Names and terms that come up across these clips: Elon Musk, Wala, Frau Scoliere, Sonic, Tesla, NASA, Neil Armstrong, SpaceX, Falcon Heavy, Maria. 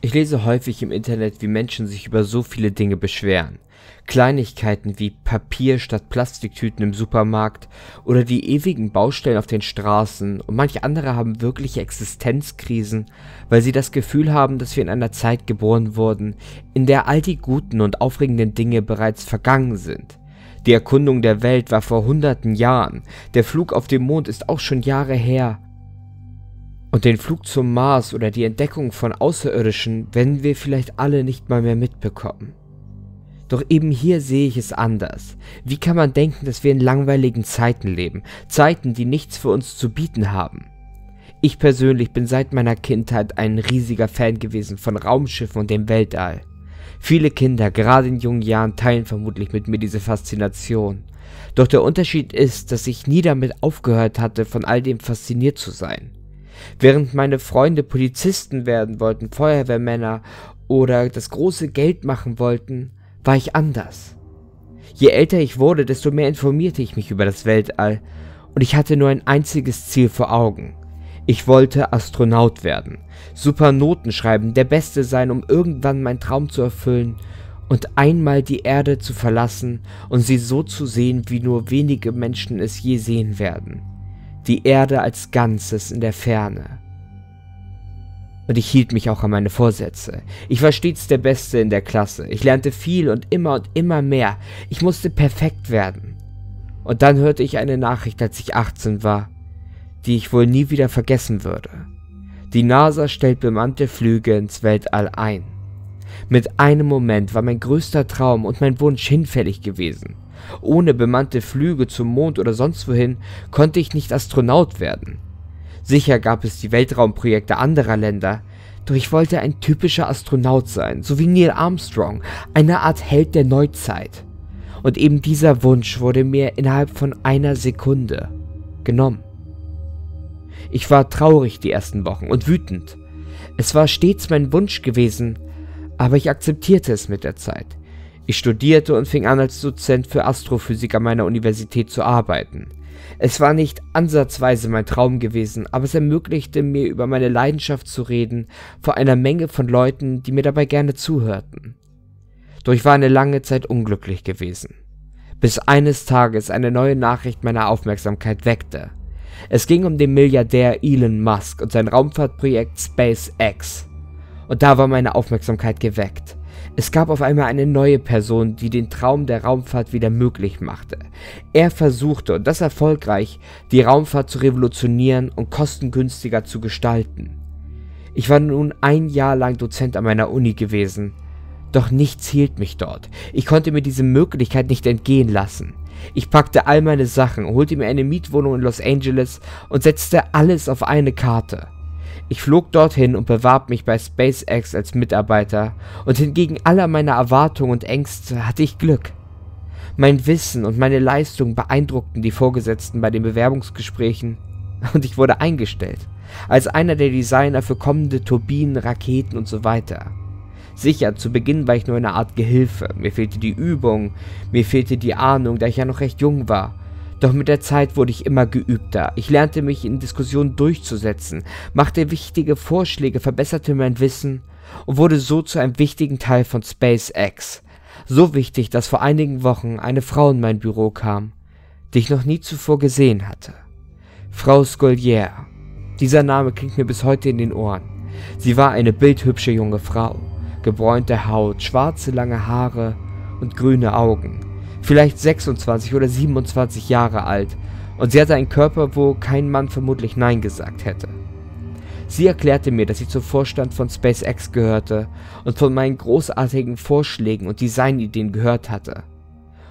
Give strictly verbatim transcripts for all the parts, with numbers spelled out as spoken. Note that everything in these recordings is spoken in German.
Ich lese häufig im Internet, wie Menschen sich über so viele Dinge beschweren. Kleinigkeiten wie Papier statt Plastiktüten im Supermarkt oder die ewigen Baustellen auf den Straßen, und manche andere haben wirkliche Existenzkrisen, weil sie das Gefühl haben, dass wir in einer Zeit geboren wurden, in der all die guten und aufregenden Dinge bereits vergangen sind. Die Erkundung der Welt war vor hunderten Jahren, der Flug auf den Mond ist auch schon Jahre her. Und den Flug zum Mars oder die Entdeckung von Außerirdischen werden wir vielleicht alle nicht mal mehr mitbekommen. Doch eben hier sehe ich es anders. Wie kann man denken, dass wir in langweiligen Zeiten leben, Zeiten, die nichts für uns zu bieten haben? Ich persönlich bin seit meiner Kindheit ein riesiger Fan gewesen von Raumschiffen und dem Weltall. Viele Kinder, gerade in jungen Jahren, teilen vermutlich mit mir diese Faszination. Doch der Unterschied ist, dass ich nie damit aufgehört hatte, von all dem fasziniert zu sein. Während meine Freunde Polizisten werden wollten, Feuerwehrmänner oder das große Geld machen wollten, war ich anders. Je älter ich wurde, desto mehr informierte ich mich über das Weltall, und ich hatte nur ein einziges Ziel vor Augen. Ich wollte Astronaut werden, super Noten schreiben, der Beste sein, um irgendwann meinen Traum zu erfüllen und einmal die Erde zu verlassen und sie so zu sehen, wie nur wenige Menschen es je sehen werden. Die Erde als Ganzes in der Ferne. Und ich hielt mich auch an meine Vorsätze. Ich war stets der Beste in der Klasse. Ich lernte viel und immer und immer mehr. Ich musste perfekt werden. Und dann hörte ich eine Nachricht, als ich achtzehn war, die ich wohl nie wieder vergessen würde. Die NASA stellt bemannte Flüge ins Weltall ein. Mit einem Moment war mein größter Traum und mein Wunsch hinfällig gewesen. Ohne bemannte Flüge zum Mond oder sonst wohin konnte ich nicht Astronaut werden. Sicher gab es die Weltraumprojekte anderer Länder, doch ich wollte ein typischer Astronaut sein, so wie Neil Armstrong, eine Art Held der Neuzeit. Und eben dieser Wunsch wurde mir innerhalb von einer Sekunde genommen. Ich war traurig die ersten Wochen und wütend. Es war stets mein Wunsch gewesen, aber ich akzeptierte es mit der Zeit. Ich studierte und fing an, als Dozent für Astrophysik an meiner Universität zu arbeiten. Es war nicht ansatzweise mein Traum gewesen, aber es ermöglichte mir, über meine Leidenschaft zu reden, vor einer Menge von Leuten, die mir dabei gerne zuhörten. Doch ich war eine lange Zeit unglücklich gewesen, bis eines Tages eine neue Nachricht meine Aufmerksamkeit weckte. Es ging um den Milliardär Elon Musk und sein Raumfahrtprojekt SpaceX. Und da war meine Aufmerksamkeit geweckt. Es gab auf einmal eine neue Person, die den Traum der Raumfahrt wieder möglich machte. Er versuchte, und das erfolgreich, die Raumfahrt zu revolutionieren und kostengünstiger zu gestalten. Ich war nun ein Jahr lang Dozent an meiner Uni gewesen, doch nichts hielt mich dort. Ich konnte mir diese Möglichkeit nicht entgehen lassen. Ich packte all meine Sachen, holte mir eine Mietwohnung in Los Angeles und setzte alles auf eine Karte. Ich flog dorthin und bewarb mich bei SpaceX als Mitarbeiter, und hingegen aller meiner Erwartungen und Ängste hatte ich Glück. Mein Wissen und meine Leistung beeindruckten die Vorgesetzten bei den Bewerbungsgesprächen, und ich wurde eingestellt, als einer der Designer für kommende Turbinen, Raketen und so weiter. Sicher, zu Beginn war ich nur eine Art Gehilfe, mir fehlte die Übung, mir fehlte die Ahnung, da ich ja noch recht jung war. Doch mit der Zeit wurde ich immer geübter. Ich lernte mich in Diskussionen durchzusetzen, machte wichtige Vorschläge, verbesserte mein Wissen und wurde so zu einem wichtigen Teil von SpaceX. So wichtig, dass vor einigen Wochen eine Frau in mein Büro kam, die ich noch nie zuvor gesehen hatte. Frau Scoliere. Dieser Name klingt mir bis heute in den Ohren. Sie war eine bildhübsche junge Frau. Gebräunte Haut, schwarze lange Haare und grüne Augen. Vielleicht sechsundzwanzig oder siebenundzwanzig Jahre alt, und sie hatte einen Körper, wo kein Mann vermutlich Nein gesagt hätte. Sie erklärte mir, dass sie zum Vorstand von SpaceX gehörte und von meinen großartigen Vorschlägen und Designideen gehört hatte.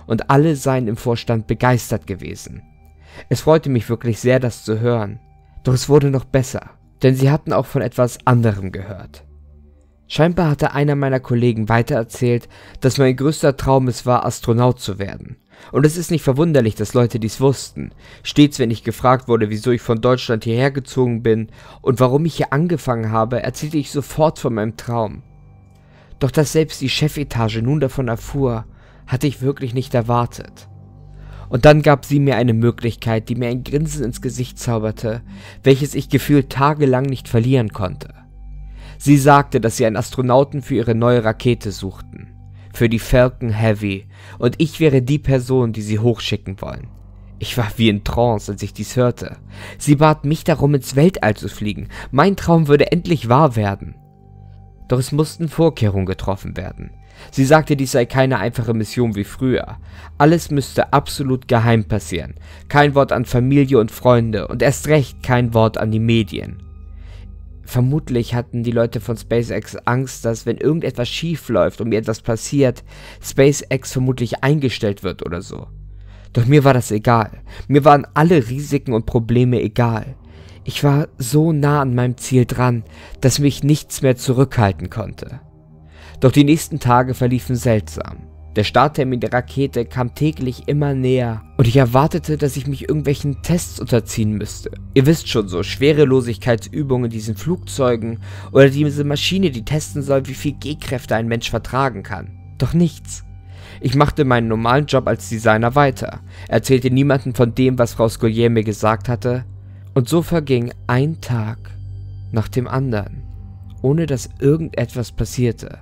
Und alle seien im Vorstand begeistert gewesen. Es freute mich wirklich sehr, das zu hören. Doch es wurde noch besser, denn sie hatten auch von etwas anderem gehört. Scheinbar hatte einer meiner Kollegen weitererzählt, dass mein größter Traum es war, Astronaut zu werden. Und es ist nicht verwunderlich, dass Leute dies wussten. Stets, wenn ich gefragt wurde, wieso ich von Deutschland hierher gezogen bin und warum ich hier angefangen habe, erzählte ich sofort von meinem Traum. Doch dass selbst die Chefetage nun davon erfuhr, hatte ich wirklich nicht erwartet. Und dann gab sie mir eine Möglichkeit, die mir ein Grinsen ins Gesicht zauberte, welches ich gefühlt tagelang nicht verlieren konnte. Sie sagte, dass sie einen Astronauten für ihre neue Rakete suchten, für die Falcon Heavy, und ich wäre die Person, die sie hochschicken wollen. Ich war wie in Trance, als ich dies hörte. Sie bat mich darum, ins Weltall zu fliegen. Mein Traum würde endlich wahr werden. Doch es mussten Vorkehrungen getroffen werden. Sie sagte, dies sei keine einfache Mission wie früher. Alles müsste absolut geheim passieren. Kein Wort an Familie und Freunde und erst recht kein Wort an die Medien. Vermutlich hatten die Leute von SpaceX Angst, dass, wenn irgendetwas schief läuft und mir etwas passiert, SpaceX vermutlich eingestellt wird oder so. Doch mir war das egal. Mir waren alle Risiken und Probleme egal. Ich war so nah an meinem Ziel dran, dass mich nichts mehr zurückhalten konnte. Doch die nächsten Tage verliefen seltsam. Der Starttermin der Rakete kam täglich immer näher und ich erwartete, dass ich mich irgendwelchen Tests unterziehen müsste. Ihr wisst schon, so Schwerelosigkeitsübungen in diesen Flugzeugen oder diese Maschine, die testen soll, wie viel G-Kräfte ein Mensch vertragen kann. Doch nichts. Ich machte meinen normalen Job als Designer weiter, erzählte niemandem von dem, was Frau Scoliere mir gesagt hatte, und so verging ein Tag nach dem anderen, ohne dass irgendetwas passierte.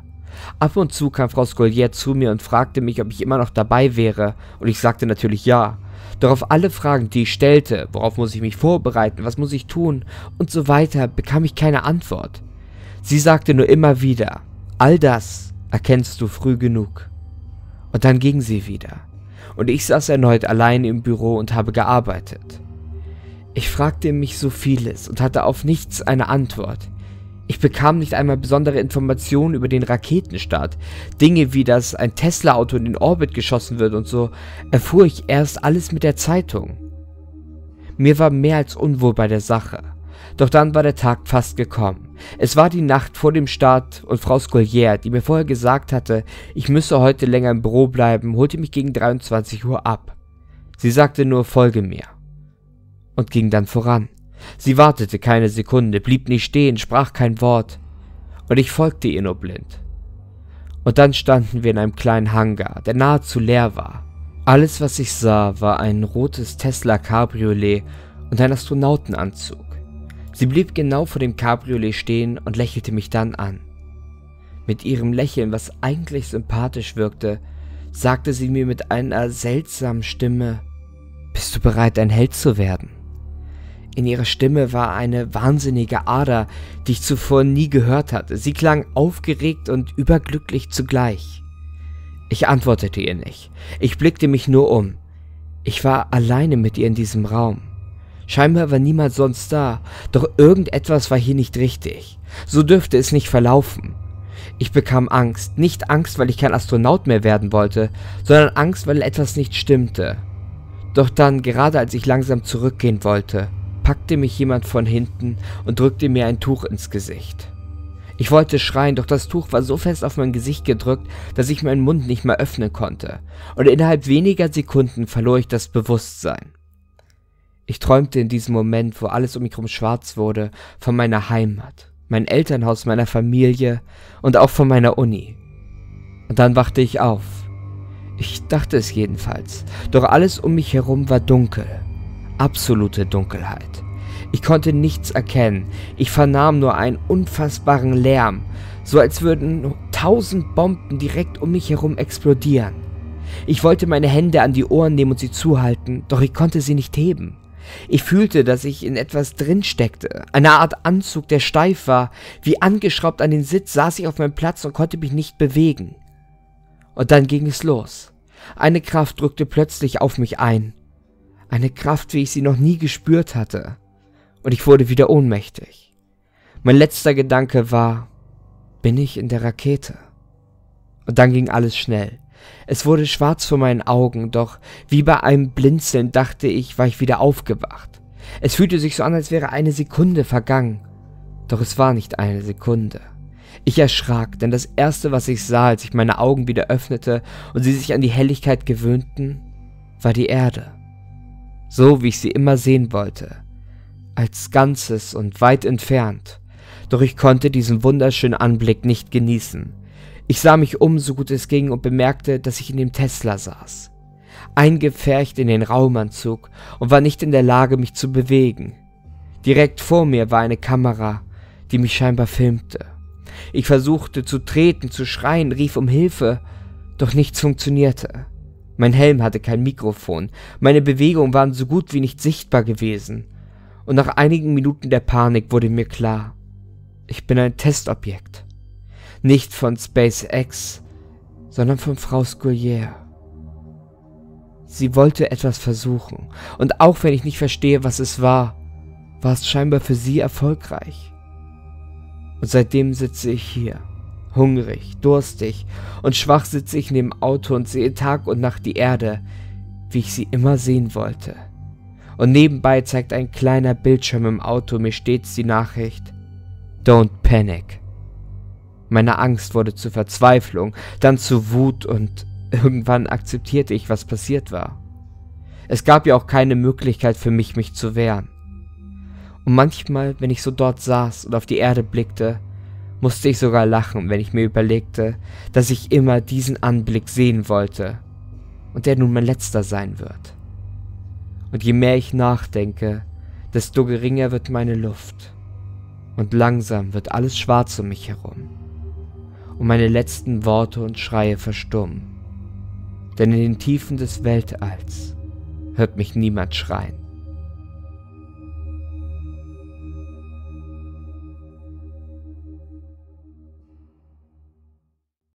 Ab und zu kam Frau Scoliere zu mir und fragte mich, ob ich immer noch dabei wäre, und ich sagte natürlich ja. Doch auf alle Fragen, die ich stellte, worauf muss ich mich vorbereiten, was muss ich tun und so weiter, bekam ich keine Antwort. Sie sagte nur immer wieder, all das erkennst du früh genug. Und dann ging sie wieder, und ich saß erneut allein im Büro und habe gearbeitet. Ich fragte mich so vieles und hatte auf nichts eine Antwort. Ich bekam nicht einmal besondere Informationen über den Raketenstart. Dinge wie, dass ein Tesla-Auto in den Orbit geschossen wird und so, erfuhr ich erst alles mit der Zeitung. Mir war mehr als unwohl bei der Sache. Doch dann war der Tag fast gekommen. Es war die Nacht vor dem Start und Frau Scoliere, die mir vorher gesagt hatte, ich müsse heute länger im Büro bleiben, holte mich gegen dreiundzwanzig Uhr ab. Sie sagte nur, folge mir. Und ging dann voran. Sie wartete keine Sekunde, blieb nicht stehen, sprach kein Wort, und ich folgte ihr nur blind. Und dann standen wir in einem kleinen Hangar, der nahezu leer war. Alles, was ich sah, war ein rotes Tesla Cabriolet und ein Astronautenanzug. Sie blieb genau vor dem Cabriolet stehen und lächelte mich dann an. Mit ihrem Lächeln, was eigentlich sympathisch wirkte, sagte sie mir mit einer seltsamen Stimme, »Bist du bereit, ein Held zu werden?« In ihrer Stimme war eine wahnsinnige Ader, die ich zuvor nie gehört hatte. Sie klang aufgeregt und überglücklich zugleich. Ich antwortete ihr nicht. Ich blickte mich nur um. Ich war alleine mit ihr in diesem Raum. Scheinbar war niemand sonst da, doch irgendetwas war hier nicht richtig. So dürfte es nicht verlaufen. Ich bekam Angst. Nicht Angst, weil ich kein Astronaut mehr werden wollte, sondern Angst, weil etwas nicht stimmte. Doch dann, gerade als ich langsam zurückgehen wollte, packte mich jemand von hinten und drückte mir ein Tuch ins Gesicht. Ich wollte schreien, doch das Tuch war so fest auf mein Gesicht gedrückt, dass ich meinen Mund nicht mehr öffnen konnte, und innerhalb weniger Sekunden verlor ich das Bewusstsein. Ich träumte in diesem Moment, wo alles um mich herum schwarz wurde, von meiner Heimat, meinem Elternhaus, meiner Familie und auch von meiner Uni. Und dann wachte ich auf. Ich dachte es jedenfalls, doch alles um mich herum war dunkel. Absolute Dunkelheit. Ich konnte nichts erkennen. Ich vernahm nur einen unfassbaren Lärm, so als würden tausend Bomben direkt um mich herum explodieren. Ich wollte meine Hände an die Ohren nehmen und sie zuhalten, doch ich konnte sie nicht heben. Ich fühlte, dass ich in etwas drin steckte, eine Art Anzug, der steif war. Wie angeschraubt an den Sitz saß ich auf meinem Platz und konnte mich nicht bewegen. Und dann ging es los. Eine Kraft drückte plötzlich auf mich ein. Eine Kraft, wie ich sie noch nie gespürt hatte. Und ich wurde wieder ohnmächtig. Mein letzter Gedanke war, bin ich in der Rakete? Und dann ging alles schnell. Es wurde schwarz vor meinen Augen, doch wie bei einem Blinzeln, dachte ich, war ich wieder aufgewacht. Es fühlte sich so an, als wäre eine Sekunde vergangen. Doch es war nicht eine Sekunde. Ich erschrak, denn das Erste, was ich sah, als ich meine Augen wieder öffnete und sie sich an die Helligkeit gewöhnten, war die Erde. So wie ich sie immer sehen wollte, als Ganzes und weit entfernt. Doch ich konnte diesen wunderschönen Anblick nicht genießen. Ich sah mich um, so gut es ging, und bemerkte, dass ich in dem Tesla saß, eingepfercht in den Raumanzug, und war nicht in der Lage, mich zu bewegen. Direkt vor mir war eine Kamera, die mich scheinbar filmte. Ich versuchte zu treten, zu schreien, rief um Hilfe, doch nichts funktionierte. Mein Helm hatte kein Mikrofon, meine Bewegungen waren so gut wie nicht sichtbar gewesen, und nach einigen Minuten der Panik wurde mir klar, ich bin ein Testobjekt. Nicht von SpaceX, sondern von Frau Scoliere. Sie wollte etwas versuchen, und auch wenn ich nicht verstehe, was es war, war es scheinbar für sie erfolgreich. Und seitdem sitze ich hier. Hungrig, durstig und schwach sitze ich neben dem Auto und sehe Tag und Nacht die Erde, wie ich sie immer sehen wollte. Und nebenbei zeigt ein kleiner Bildschirm im Auto mir stets die Nachricht: Don't panic. Meine Angst wurde zu Verzweiflung, dann zu Wut und irgendwann akzeptierte ich, was passiert war. Es gab ja auch keine Möglichkeit für mich, mich zu wehren. Und manchmal, wenn ich so dort saß und auf die Erde blickte, musste ich sogar lachen, wenn ich mir überlegte, dass ich immer diesen Anblick sehen wollte und der nun mein letzter sein wird. Und je mehr ich nachdenke, desto geringer wird meine Luft und langsam wird alles schwarz um mich herum und meine letzten Worte und Schreie verstummen, denn in den Tiefen des Weltalls hört mich niemand schreien.